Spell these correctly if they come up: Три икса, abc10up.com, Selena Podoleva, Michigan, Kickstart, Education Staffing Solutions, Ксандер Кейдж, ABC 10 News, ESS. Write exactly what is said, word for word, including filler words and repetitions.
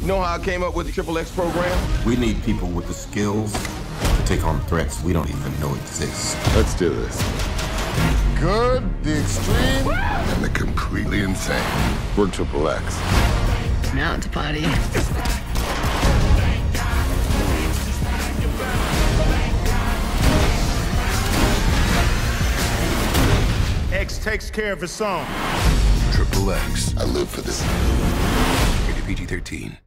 You know how I came up with the Triple X program? We need people with the skills to take on threats we don't even know exist. Let's do this. Good, the extreme, and the completely insane. We're Triple X. Now it's a party. X takes care of his own. Triple X. I live for this. Rated P G thirteen.